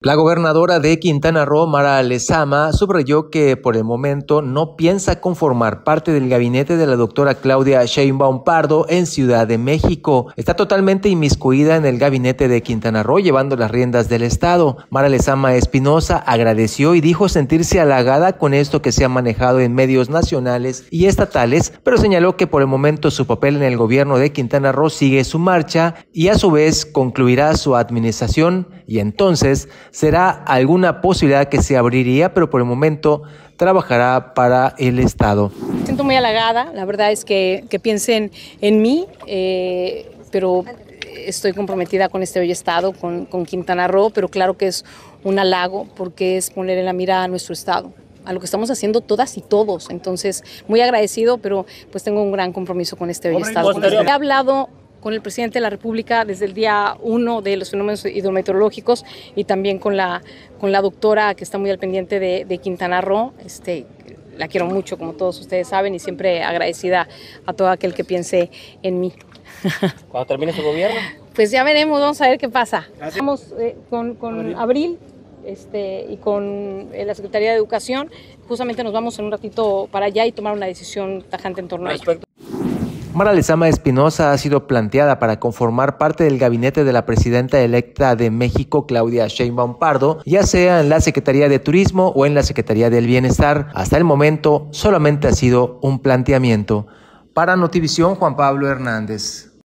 La gobernadora de Quintana Roo, Mara Lezama, subrayó que por el momento no piensa conformar parte del gabinete de la doctora Claudia Sheinbaum Pardo en Ciudad de México. Está totalmente inmiscuida en el gabinete de Quintana Roo, llevando las riendas del Estado. Mara Lezama Espinosa agradeció y dijo sentirse halagada con esto que se ha manejado en medios nacionales y estatales, pero señaló que por el momento su papel en el gobierno de Quintana Roo sigue su marcha y a su vez concluirá su administración y entonces será alguna posibilidad que se abriría, pero por el momento trabajará para el Estado. Me siento muy halagada, la verdad es que piensen en mí, pero estoy comprometida con este bello Estado, con Quintana Roo, pero claro que es un halago porque es poner en la mira a nuestro Estado, a lo que estamos haciendo todas y todos. Entonces, muy agradecido, pero pues tengo un gran compromiso con este bello Estado. He hablado con el presidente de la República desde el día 1 de los fenómenos hidrometeorológicos y también con la doctora que está muy al pendiente de Quintana Roo. La quiero mucho, como todos ustedes saben, y siempre agradecida a todo aquel que piense en mí. ¿Cuándo termine su gobierno? Pues ya veremos, vamos a ver qué pasa. Estamos con abril. Y con la Secretaría de Educación, justamente nos vamos en un ratito para allá y tomar una decisión tajante en torno a ello. Mara Lezama Espinosa ha sido planteada para conformar parte del gabinete de la presidenta electa de México, Claudia Sheinbaum Pardo, ya sea en la Secretaría de Turismo o en la Secretaría del Bienestar. Hasta el momento solamente ha sido un planteamiento. Para Notivisión, Juan Pablo Hernández.